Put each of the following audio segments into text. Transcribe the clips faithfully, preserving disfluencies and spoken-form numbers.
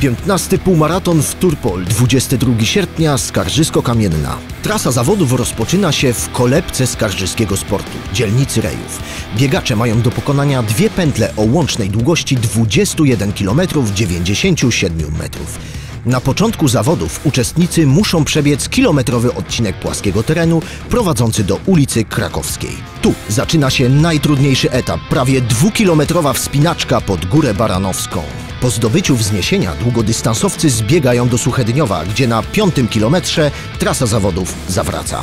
piętnasty półmaraton Wtórpol, dwudziestego drugiego sierpnia, Skarżysko-Kamienna. Trasa zawodów rozpoczyna się w kolebce skarżyskiego sportu, dzielnicy Rejów. Biegacze mają do pokonania dwie pętle o łącznej długości dwudziestu jeden kilometrów, dziewięćdziesięciu siedmiu metrów. Na początku zawodów uczestnicy muszą przebiec kilometrowy odcinek płaskiego terenu prowadzący do ulicy Krakowskiej. Tu zaczyna się najtrudniejszy etap, prawie dwukilometrowa wspinaczka pod górę Baranowską. Po zdobyciu wzniesienia długodystansowcy zbiegają do Suchedniowa, gdzie na piątym kilometrze trasa zawodów zawraca.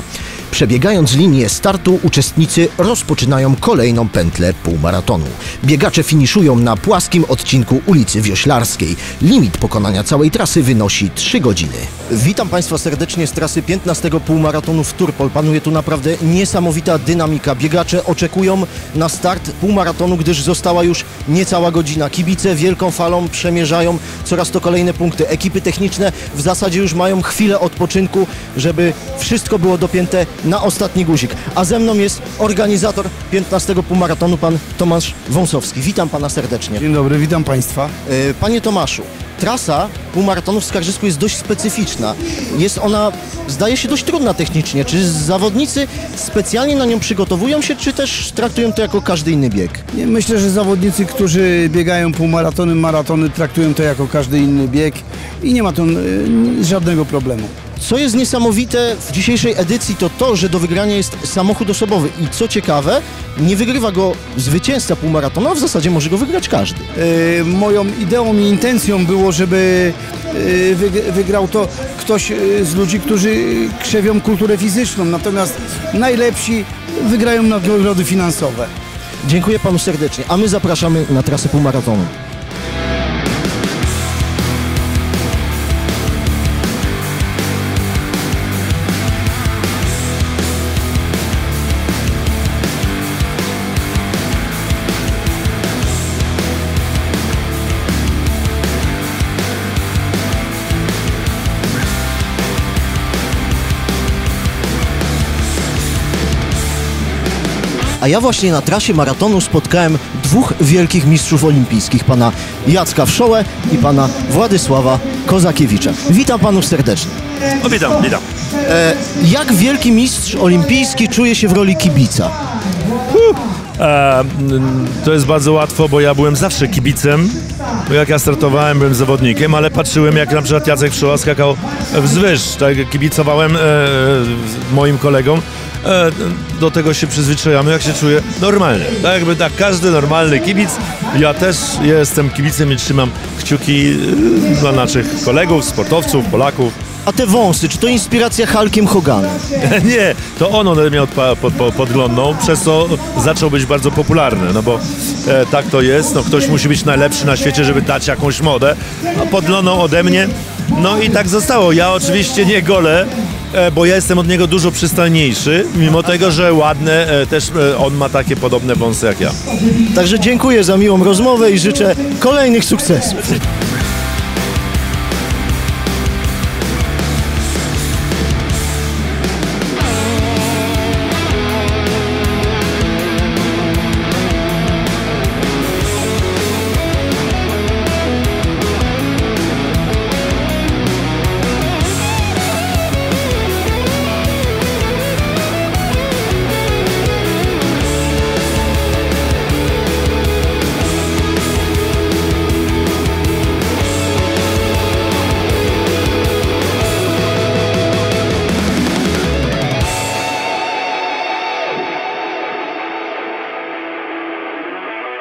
Przebiegając linię startu, uczestnicy rozpoczynają kolejną pętlę półmaratonu. Biegacze finiszują na płaskim odcinku ulicy Wioślarskiej. Limit pokonania całej trasy wynosi trzy godziny. Witam Państwa serdecznie z trasy piętnastego półmaratonu Wtórpol. Panuje tu naprawdę niesamowita dynamika. Biegacze oczekują na start półmaratonu, gdyż została już niecała godzina. Kibice wielką falą przemierzają coraz to kolejne punkty. Ekipy techniczne w zasadzie już mają chwilę odpoczynku, żeby wszystko było dopięte na ostatni guzik. A ze mną jest organizator piętnastego półmaratonu, pan Tomasz Wąsowski. Witam pana serdecznie. Dzień dobry, witam państwa. Panie Tomaszu, trasa półmaratonu w Skarżysku jest dość specyficzna. Jest ona, zdaje się, dość trudna technicznie. Czy zawodnicy specjalnie na nią przygotowują się, czy też traktują to jako każdy inny bieg? Myślę, że zawodnicy, którzy biegają półmaratony, maratony, traktują to jako każdy inny bieg i nie ma tu żadnego problemu. Co jest niesamowite w dzisiejszej edycji, to to, że do wygrania jest samochód osobowy i co ciekawe, nie wygrywa go zwycięzca półmaratonu, a w zasadzie może go wygrać każdy. Yy, moją ideą i intencją było, żeby yy, wygrał to ktoś z ludzi, którzy krzewią kulturę fizyczną, natomiast najlepsi wygrają nagrody finansowe. Dziękuję panu serdecznie, a my zapraszamy na trasę półmaratonu. A ja właśnie na trasie maratonu spotkałem dwóch wielkich mistrzów olimpijskich, pana Jacka Wszołę i pana Władysława Kozakiewicza. Witam panów serdecznie. O, witam, witam. E, jak wielki mistrz olimpijski czuje się w roli kibica? Uh, e, to jest bardzo łatwo, bo ja byłem zawsze kibicem. Jak ja startowałem, byłem zawodnikiem, ale patrzyłem, jak na przykład Jacek Wszoła skakał wzwyż. Tak, kibicowałem e, moim kolegom. Do tego się przyzwyczajamy, jak się czuję normalnie. Tak jakby tak, każdy normalny kibic. Ja też jestem kibicem i trzymam kciuki dla naszych kolegów, sportowców, Polaków. A te wąsy, czy to inspiracja Hulkiem Hoganem? Nie, to on ode mnie podglądnął, przez co zaczął być bardzo popularny, no bo e, tak to jest, no ktoś musi być najlepszy na świecie, żeby dać jakąś modę. No, podglądnął ode mnie, no i tak zostało. Ja oczywiście nie golę, bo ja jestem od niego dużo przystojniejszy, mimo tego, że ładne, też on ma takie podobne wąsy jak ja. Także dziękuję za miłą rozmowę i życzę kolejnych sukcesów.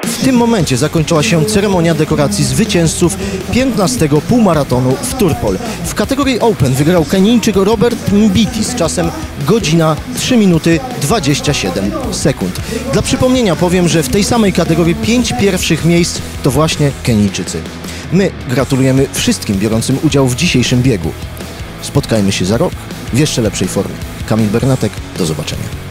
W tym momencie zakończyła się ceremonia dekoracji zwycięzców piętnastego półmaratonu Wtórpol. W kategorii Open wygrał Kenijczyk Robert Mbiti z czasem godzina trzy minuty dwadzieścia siedem sekund. Dla przypomnienia powiem, że w tej samej kategorii pięć pierwszych miejsc to właśnie Kenijczycy. My gratulujemy wszystkim biorącym udział w dzisiejszym biegu. Spotkajmy się za rok w jeszcze lepszej formie. Kamil Bernatek, do zobaczenia.